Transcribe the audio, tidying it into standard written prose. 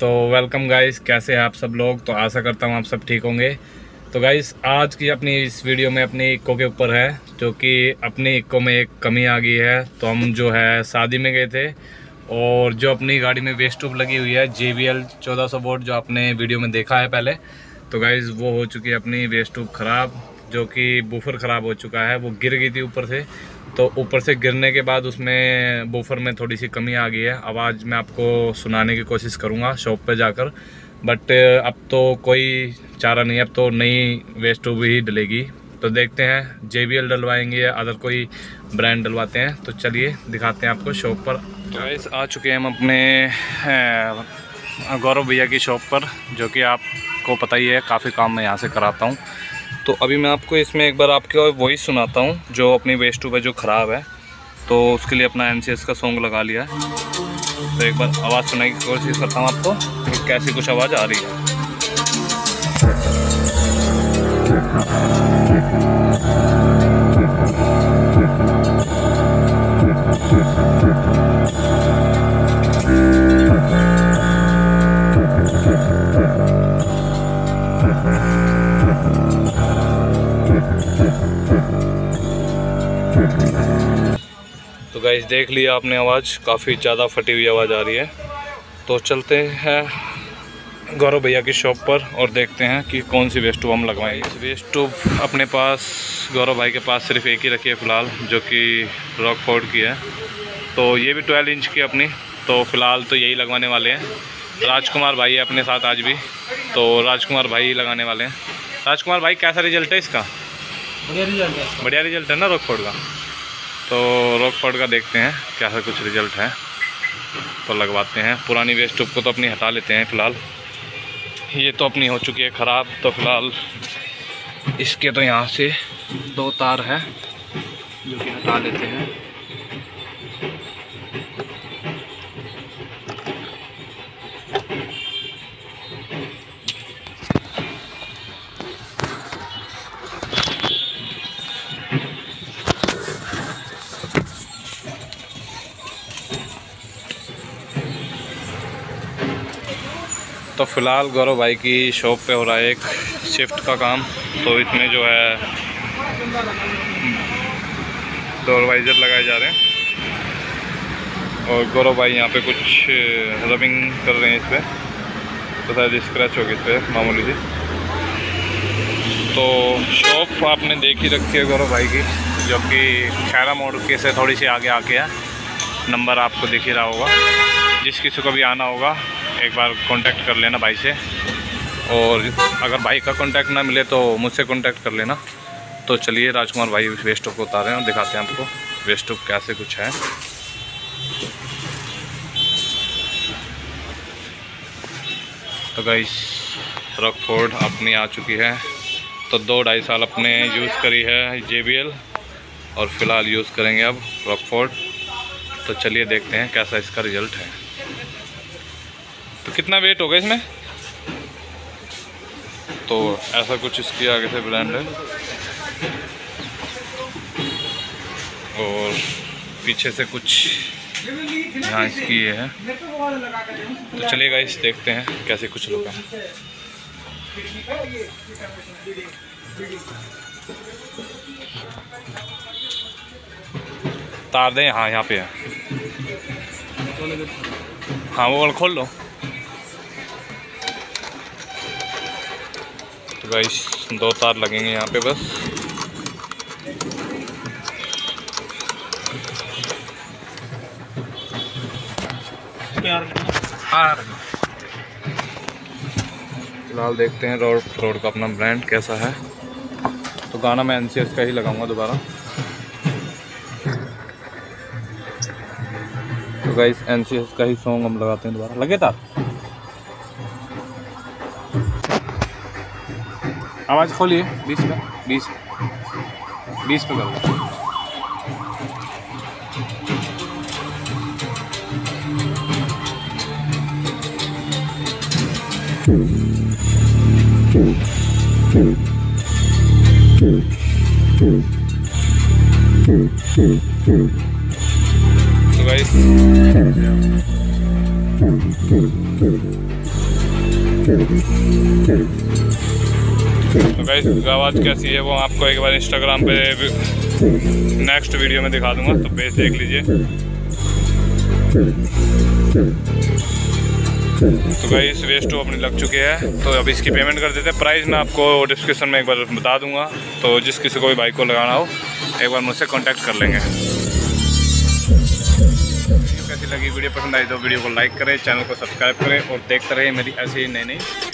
तो welcome guys, कैसे हैं आप सब लोग। तो आशा करता हूं आप सब ठीक होंगे। तो गाइस आज की अपनी इस वीडियो में अपनी इक्को के ऊपर है, जो कि अपनी इक्को में एक कमी आ गई है। तो हम जो है शादी में गए थे और जो अपनी गाड़ी में वेस्ट ट्यूब लगी हुई है JBL 1400 वोल्ट, जो आपने वीडियो में देखा है पहले, तो गाइस वो हो चुकी है अपनी वेस्ट ट्यूब ख़राब, जो कि बूफर ख़राब हो चुका है। वो गिर गई थी ऊपर से, तो ऊपर से गिरने के बाद उसमें बूफर में थोड़ी सी कमी आ गई है। आवाज़ मैं आपको सुनाने की कोशिश करूंगा शॉप पे जाकर, बट अब तो कोई चारा नहीं, अब तो नई वेस्ट ट्यूब ही डलेगी। तो देखते हैं JBL डलवाएंगे या अदर कोई ब्रांड डलवाते हैं। तो चलिए दिखाते हैं आपको शॉप पर। गाइस आ चुके हैं हम अपने गौरव भैया की शॉप पर, जो कि आपको पता ही है काफ़ी काम मैं यहाँ से कराता हूँ। तो अभी मैं आपको इसमें एक बार आपकी वॉइस सुनाता हूँ, जो अपनी वेस्ट ट्यूब है जो ख़राब है। तो उसके लिए अपना NCS का सॉन्ग लगा लिया है, तो एक बार आवाज़ सुनने की कोशिश करता हूँ आपको कि कैसी कुछ आवाज़ आ रही है। तो गाइस देख लिया आपने, आवाज़ काफ़ी ज़्यादा फटी हुई आवाज़ आ रही है। तो चलते हैं गौरव भैया की शॉप पर और देखते हैं कि कौन सी वेस्ट ट्यूब हम लगवाएंगे। वेस्ट ट्यूब अपने पास गौरव भाई के पास सिर्फ एक ही रखी है फ़िलहाल, जो कि रॉकफोर्ड की है। तो ये भी 12 इंच की अपनी, तो फ़िलहाल तो यही लगवाने वाले हैं। राजकुमार भाई है अपने साथ आज भी, तो राजकुमार भाई लगाने वाले हैं। राजकुमार भाई कैसा रिजल्ट है इसका? बढ़िया रिजल्ट है ना रॉकफोर्ड का? तो रॉकफोर्ड का देखते हैं कैसा कुछ रिजल्ट है, तो लगवाते हैं। पुरानी वेस्ट ट्यूब को तो अपनी हटा लेते हैं फ़िलहाल, ये तो अपनी हो चुकी है ख़राब। तो फ़िलहाल इसके तो यहाँ से 2 तार हैं जो कि हटा लेते हैं। तो फ़िलहाल गौरव भाई की शॉप पे हो रहा है एक शिफ्ट का काम, तो इसमें जो है डोर वाइजर लगाए जा रहे हैं और गौरव भाई यहाँ पे कुछ रबिंग कर रहे हैं इस पर। तो शायद स्क्रैच होगी इस पर मामूली सी। तो शॉप आपने देख ही रखी है गौरव भाई की, जो कि खैरा मोड़ के से थोड़ी सी आगे आके है। नंबर आपको दिख ही रहा होगा, जिस किसी को भी आना होगा एक बार कांटेक्ट कर लेना भाई से, और अगर भाई का कांटेक्ट ना मिले तो मुझसे कांटेक्ट कर लेना। तो चलिए राजकुमार भाई वेस्ट ट्यूब को उतारे और दिखाते हैं आपको वेस्ट ट्यूब कैसे कुछ है। तो गाइस रॉकफोर्ड अपनी आ चुकी है, तो 2-2.5 साल अपने यूज़ करी है JBL और फ़िलहाल यूज़ करेंगे अब रॉकफोर्ड। तो चलिए देखते हैं कैसा इसका रिज़ल्ट है। तो कितना वेट होगा इसमें? तो ऐसा कुछ इसकी आगे से ब्रांड है और पीछे से कुछ यहाँ इसकी ये है। तो चलिए गाइस देखते हैं कैसे कुछ लोग हैं। तार दें, हाँ यहाँ पे है, हाँ वो वाला खोल लो। तो गाइस 2 तार लगेंगे यहाँ पे बस। फिलहाल देखते हैं रॉकफोर्ड का अपना ब्रांड कैसा है। तो गाना मैं NCS का ही लगाऊंगा दोबारा। तो गाइस NCS का ही सॉन्ग हम लगाते हैं दोबारा। लगे तार, आवाज़ खोलिए। 20 पे कर लो। तो गाइस तो गाइस आवाज़ कैसी है वो आपको एक बार इंस्टाग्राम पे नेक्स्ट वीडियो में दिखा दूंगा, तो बेस देख लीजिए। तो गाइस वेस्ट अपनी लग चुकी है, तो अब इसकी पेमेंट कर देते हैं। प्राइस मैं आपको डिस्क्रिप्शन में एक बार बता दूंगा, तो जिस किसी को भी बाइक को लगाना हो एक बार मुझसे कांटेक्ट कर लेंगे। कैसी लगी वीडियो, पसंद आई तो वीडियो को लाइक करें, चैनल को सब्सक्राइब करें और देखते रहिए मेरी ऐसी नई नई